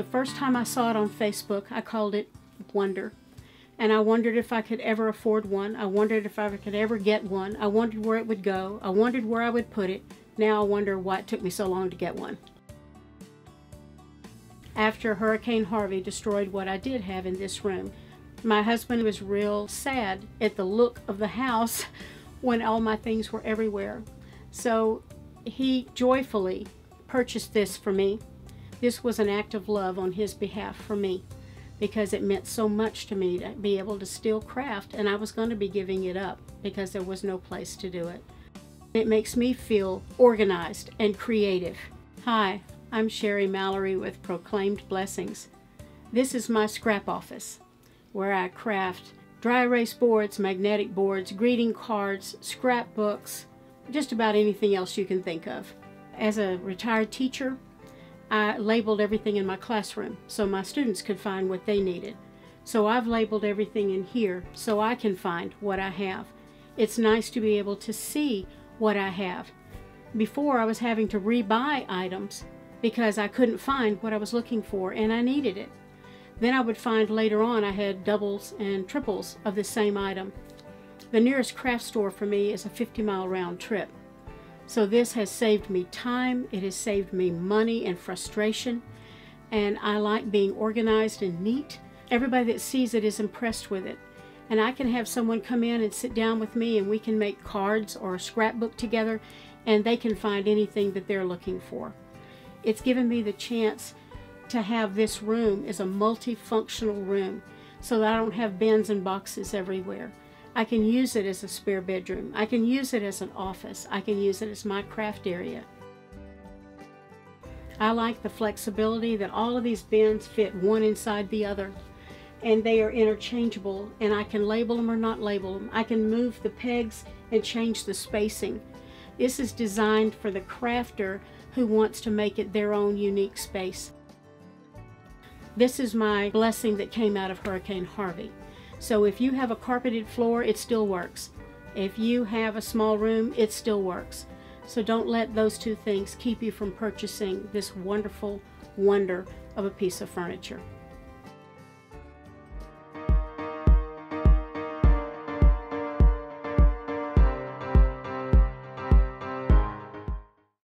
the first time I saw it on Facebook, I called it Wonder. And I wondered if I could ever afford one. I wondered if I could ever get one. I wondered where it would go. I wondered where I would put it. Now I wonder why it took me so long to get one. After Hurricane Harvey destroyed what I did have in this room, my husband was real sad at the look of the house when all my things were everywhere. So he joyfully purchased this for me. This was an act of love on his behalf for me, because it meant so much to me to be able to still craft, and I was going to be giving it up because there was no place to do it. It makes me feel organized and creative. Hi, I'm Sherry Mallory with Proclaimed Blessings. This is my scrap office where I craft dry erase boards, magnetic boards, greeting cards, scrapbooks, just about anything else you can think of. As a retired teacher, I labeled everything in my classroom so my students could find what they needed. So I've labeled everything in here so I can find what I have. It's nice to be able to see what I have. Before, I was having to rebuy items because I couldn't find what I was looking for and I needed it. Then I would find later on I had doubles and triples of the same item. The nearest craft store for me is a 50-mile round trip. So this has saved me time, it has saved me money and frustration, and I like being organized and neat. Everybody that sees it is impressed with it. And I can have someone come in and sit down with me and we can make cards or a scrapbook together and they can find anything that they're looking for. It's given me the chance to have this room as a multifunctional room so that I don't have bins and boxes everywhere. I can use it as a spare bedroom. I can use it as an office. I can use it as my craft area. I like the flexibility that all of these bins fit one inside the other, and they are interchangeable, and I can label them or not label them. I can move the pegs and change the spacing. This is designed for the crafter who wants to make it their own unique space. This is my blessing that came out of Hurricane Harvey. So if you have a carpeted floor, it still works. If you have a small room, it still works. So don't let those two things keep you from purchasing this wonderful wonder of a piece of furniture.